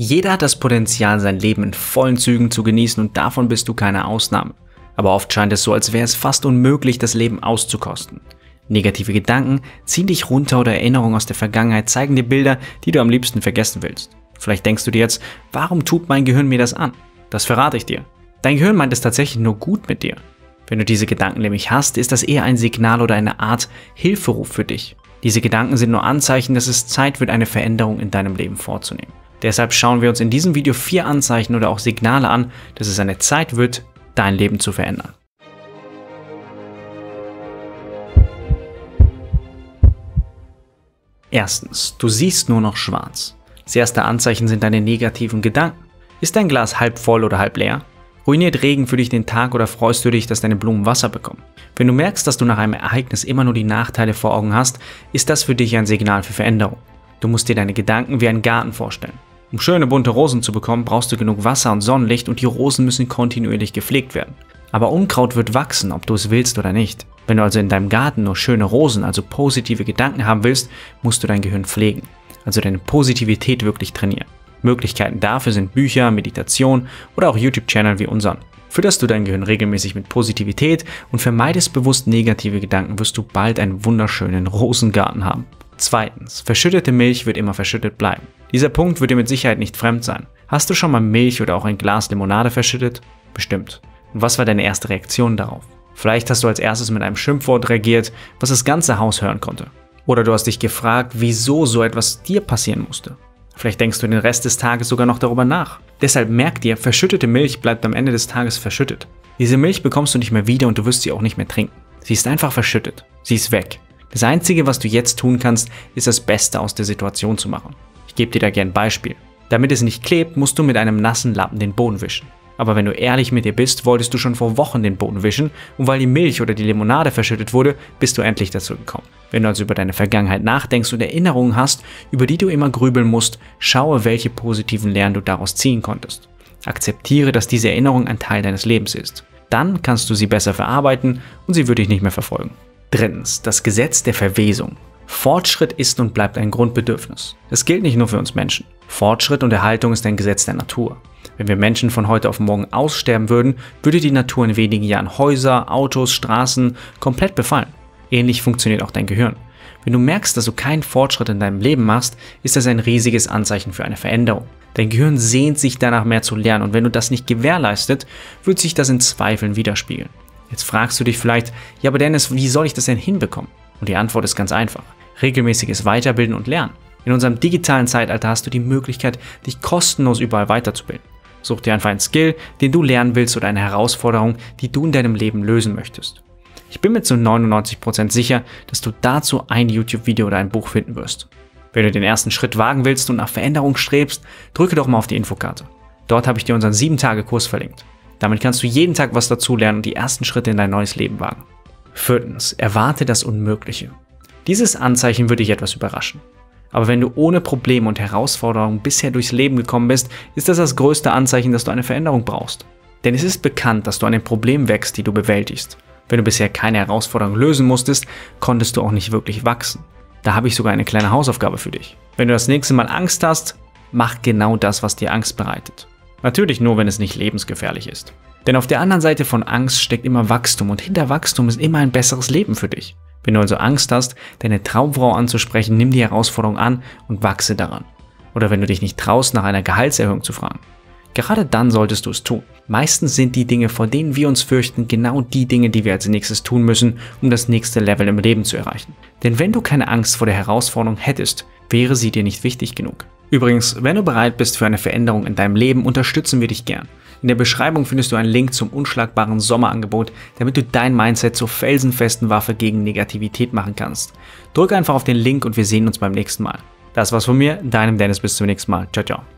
Jeder hat das Potenzial, sein Leben in vollen Zügen zu genießen und davon bist du keine Ausnahme. Aber oft scheint es so, als wäre es fast unmöglich, das Leben auszukosten. Negative Gedanken ziehen dich runter oder Erinnerungen aus der Vergangenheit zeigen dir Bilder, die du am liebsten vergessen willst. Vielleicht denkst du dir jetzt, warum tut mein Gehirn mir das an? Das verrate ich dir. Dein Gehirn meint es tatsächlich nur gut mit dir. Wenn du diese Gedanken nämlich hast, ist das eher ein Signal oder eine Art Hilferuf für dich. Diese Gedanken sind nur Anzeichen, dass es Zeit wird, eine Veränderung in deinem Leben vorzunehmen. Deshalb schauen wir uns in diesem Video 4 Anzeichen oder auch Signale an, dass es eine Zeit wird, dein Leben zu verändern. Erstens, du siehst nur noch schwarz. Das erste Anzeichen sind deine negativen Gedanken. Ist dein Glas halb voll oder halb leer? Ruiniert Regen für dich den Tag oder freust du dich, dass deine Blumen Wasser bekommen? Wenn du merkst, dass du nach einem Ereignis immer nur die Nachteile vor Augen hast, ist das für dich ein Signal für Veränderung. Du musst dir deine Gedanken wie einen Garten vorstellen. Um schöne bunte Rosen zu bekommen, brauchst du genug Wasser und Sonnenlicht und die Rosen müssen kontinuierlich gepflegt werden. Aber Unkraut wird wachsen, ob du es willst oder nicht. Wenn du also in deinem Garten nur schöne Rosen, also positive Gedanken haben willst, musst du dein Gehirn pflegen, also deine Positivität wirklich trainieren. Möglichkeiten dafür sind Bücher, Meditation oder auch YouTube-Channel wie unseren. Fütterst du dein Gehirn regelmäßig mit Positivität und vermeidest bewusst negative Gedanken, wirst du bald einen wunderschönen Rosengarten haben. Zweitens, verschüttete Milch wird immer verschüttet bleiben. Dieser Punkt wird dir mit Sicherheit nicht fremd sein. Hast du schon mal Milch oder auch ein Glas Limonade verschüttet? Bestimmt. Und was war deine erste Reaktion darauf? Vielleicht hast du als erstes mit einem Schimpfwort reagiert, was das ganze Haus hören konnte. Oder du hast dich gefragt, wieso so etwas dir passieren musste. Vielleicht denkst du den Rest des Tages sogar noch darüber nach. Deshalb merk dir, verschüttete Milch bleibt am Ende des Tages verschüttet. Diese Milch bekommst du nicht mehr wieder und du wirst sie auch nicht mehr trinken. Sie ist einfach verschüttet. Sie ist weg. Das Einzige, was du jetzt tun kannst, ist das Beste aus der Situation zu machen. Ich gebe dir da gerne ein Beispiel. Damit es nicht klebt, musst du mit einem nassen Lappen den Boden wischen. Aber wenn du ehrlich mit dir bist, wolltest du schon vor Wochen den Boden wischen und weil die Milch oder die Limonade verschüttet wurde, bist du endlich dazu gekommen. Wenn du also über deine Vergangenheit nachdenkst und Erinnerungen hast, über die du immer grübeln musst, schaue, welche positiven Lehren du daraus ziehen konntest. Akzeptiere, dass diese Erinnerung ein Teil deines Lebens ist. Dann kannst du sie besser verarbeiten und sie wird dich nicht mehr verfolgen. Drittens, das Gesetz der Verwesung. Fortschritt ist und bleibt ein Grundbedürfnis. Das gilt nicht nur für uns Menschen. Fortschritt und Erhaltung ist ein Gesetz der Natur. Wenn wir Menschen von heute auf morgen aussterben würden, würde die Natur in wenigen Jahren Häuser, Autos, Straßen komplett befallen. Ähnlich funktioniert auch dein Gehirn. Wenn du merkst, dass du keinen Fortschritt in deinem Leben machst, ist das ein riesiges Anzeichen für eine Veränderung. Dein Gehirn sehnt sich danach, mehr zu lernen und wenn du das nicht gewährleistet, wird sich das in Zweifeln widerspiegeln. Jetzt fragst du dich vielleicht, ja aber Dennis, wie soll ich das denn hinbekommen? Und die Antwort ist ganz einfach. Regelmäßiges Weiterbilden und Lernen. In unserem digitalen Zeitalter hast du die Möglichkeit, dich kostenlos überall weiterzubilden. Such dir einfach einen Skill, den du lernen willst oder eine Herausforderung, die du in deinem Leben lösen möchtest. Ich bin mir zu 99% sicher, dass du dazu ein YouTube-Video oder ein Buch finden wirst. Wenn du den ersten Schritt wagen willst und nach Veränderung strebst, drücke doch mal auf die Infokarte. Dort habe ich dir unseren 7-Tage-Kurs verlinkt. Damit kannst du jeden Tag was dazulernen und die ersten Schritte in dein neues Leben wagen. Viertens, erwarte das Unmögliche. Dieses Anzeichen wird dich etwas überraschen. Aber wenn du ohne Probleme und Herausforderungen bisher durchs Leben gekommen bist, ist das das größte Anzeichen, dass du eine Veränderung brauchst. Denn es ist bekannt, dass du an den Problemen wächst, die du bewältigst. Wenn du bisher keine Herausforderung lösen musstest, konntest du auch nicht wirklich wachsen. Da habe ich sogar eine kleine Hausaufgabe für dich. Wenn du das nächste Mal Angst hast, mach genau das, was dir Angst bereitet. Natürlich nur, wenn es nicht lebensgefährlich ist. Denn auf der anderen Seite von Angst steckt immer Wachstum und hinter Wachstum ist immer ein besseres Leben für dich. Wenn du also Angst hast, deine Traumfrau anzusprechen, nimm die Herausforderung an und wachse daran. Oder wenn du dich nicht traust, nach einer Gehaltserhöhung zu fragen. Gerade dann solltest du es tun. Meistens sind die Dinge, vor denen wir uns fürchten, genau die Dinge, die wir als nächstes tun müssen, um das nächste Level im Leben zu erreichen. Denn wenn du keine Angst vor der Herausforderung hättest, wäre sie dir nicht wichtig genug. Übrigens, wenn du bereit bist für eine Veränderung in deinem Leben, unterstützen wir dich gern. In der Beschreibung findest du einen Link zum unschlagbaren Sommerangebot, damit du dein Mindset zur felsenfesten Waffe gegen Negativität machen kannst. Drück einfach auf den Link und wir sehen uns beim nächsten Mal. Das war's von mir, deinem Dennis, bis zum nächsten Mal. Ciao, ciao.